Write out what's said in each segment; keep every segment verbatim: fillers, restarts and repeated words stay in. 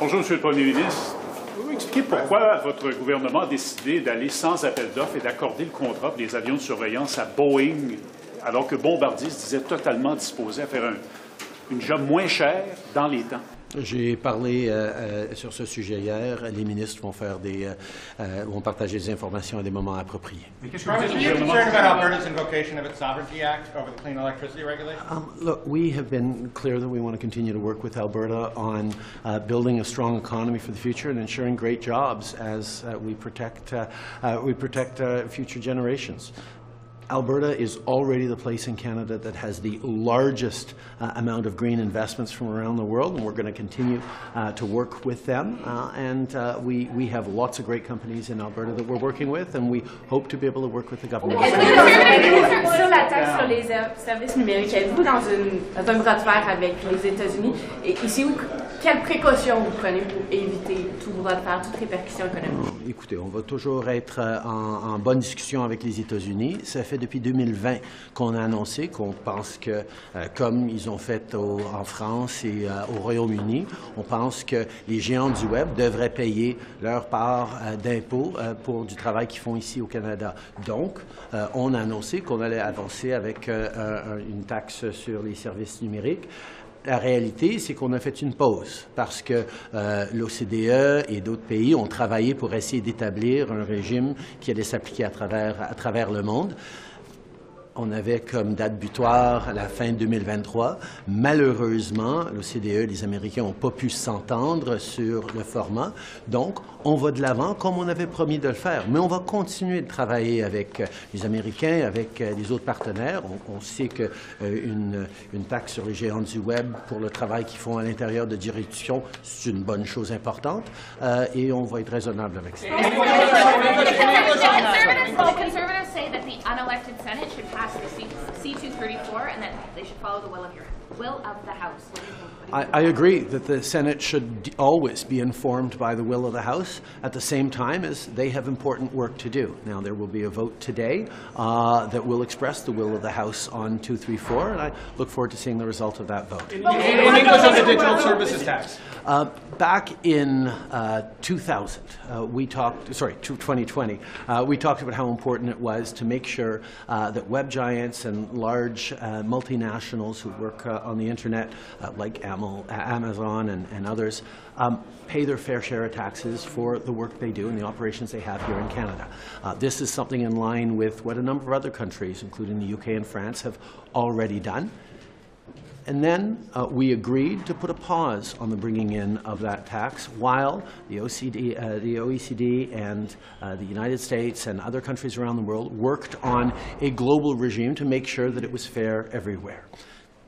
Bonjour, Monsieur le Premier ministre. Pouvez-vous expliquer pourquoi votre gouvernement a décidé d'aller sans appel d'offres et d'accorder le contrat pour les avions de surveillance à Boeing, alors que Bombardier se disait totalement disposé à faire un, une job moins chère dans les temps? J'ai parlé euh, euh, sur ce sujet hier. Les ministres vont faire des, euh, vont partager des informations à des moments appropriés. Um, look, we have been clear that we want to continue to work with Alberta on uh, building a strong economy for the future and ensuring great jobs as uh, we protect uh, uh, we protect uh, future generations. Alberta is already the place in Canada that has the largest uh, amount of green investments from around the world, and we're going to continue uh, to work with them. Uh, and uh, we, we have lots of great companies in Alberta that we're working with, and we hope to be able to work with the government. Sur la taxe sur les services numériques, êtes-vous dans un bras de fer avec les États-Unis? Et ici, quelles précautions vous prenez pour éviter tout bras de fer, toute répercussion économique? Écoutez, on va toujours être en, en bonne discussion avec les États-Unis. Ça fait depuis deux mille vingt qu'on a annoncé qu'on pense que, euh, comme ils ont fait au, en France et euh, au Royaume-Uni, on pense que les géants du Web devraient payer leur part euh, d'impôts euh, pour du travail qu'ils font ici au Canada. Donc, euh, on a annoncé qu'on allait avancer avec euh, une taxe sur les services numériques. La réalité, c'est qu'on a fait une pause parce que euh, l'O C D E et d'autres pays ont travaillé pour essayer d'établir un régime qui allait s'appliquer à travers, à travers le monde. On avait comme date butoir à la fin deux mille vingt-trois. Malheureusement, l'O C D E et les Américains n'ont pas pu s'entendre sur le format. Donc, on va de l'avant comme on avait promis de le faire. Mais on va continuer de travailler avec les Américains, avec les autres partenaires. On, on sait qu'une euh, une taxe sur les géants du Web pour le travail qu'ils font à l'intérieur de direction, c'est une bonne chose importante. Euh, et on va être raisonnable avec ça. C two thirty-four and that they should follow the will of your will of the House. I, I agree that the Senate should always be informed by the will of the House at the same time as they have important work to do. Now, there will be a vote today uh, that will express the will of the House on two thirty-four, and I look forward to seeing the result of that vote. In English, on the digital services tax. Uh, back in uh, two thousand, uh, we talked, sorry, twenty twenty, uh, we talked about how important it was to make sure uh, that web giants and large uh, multinationals who work uh, on the Internet, uh, like Amazon and, and others, um, pay their fair share of taxes for the work they do and the operations they have here in Canada. Uh, this is something in line with what a number of other countries, including the U K and France, have already done. And then uh, we agreed to put a pause on the bringing in of that tax while the O C D E, uh, the O E C D and uh, the United States and other countries around the world worked on a global regime to make sure that it was fair everywhere.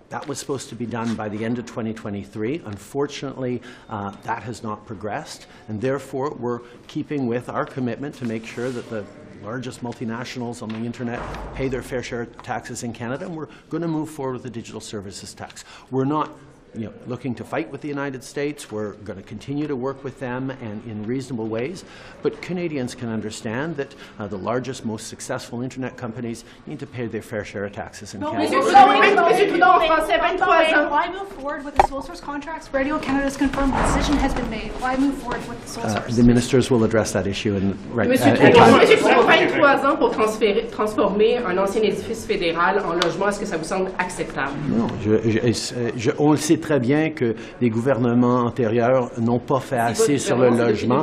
That was supposed to be done by the end of twenty twenty-three. Unfortunately, uh, that has not progressed, and therefore we're keeping with our commitment to make sure that the largest multinationals on the Internet pay their fair share of taxes in Canada, and we're going to move forward with the digital services tax. We're not you know, looking to fight with the United States. We're going to continue to work with them and in reasonable ways. But Canadians can understand that uh, the largest, most successful Internet companies need to pay their fair share of taxes in Canada. Why move forward with the SolSource contracts? Radio Canada's confirmed the decision has been made. Why move forward with the SolSource? Uh, the ministers will address that issue in right uh, in time. Monsieur, vingt-trois ans pour transformer un ancien édifice fédéral en logement, est-ce que ça vous semble acceptable? Non, je, je, je, on le sait très bien que les gouvernements antérieurs n'ont pas fait assez sur le logement.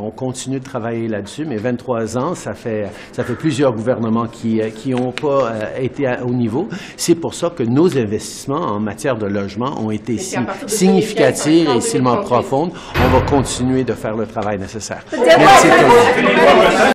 On continue de travailler là-dessus, mais vingt-trois ans, ça fait, ça fait plusieurs gouvernements qui n'ont pas euh, été à, au niveau. C'est pour ça que nos investissements en matière de logement ont été si significatifs et si profonds. On va continuer de faire le travail nécessaire. Merci.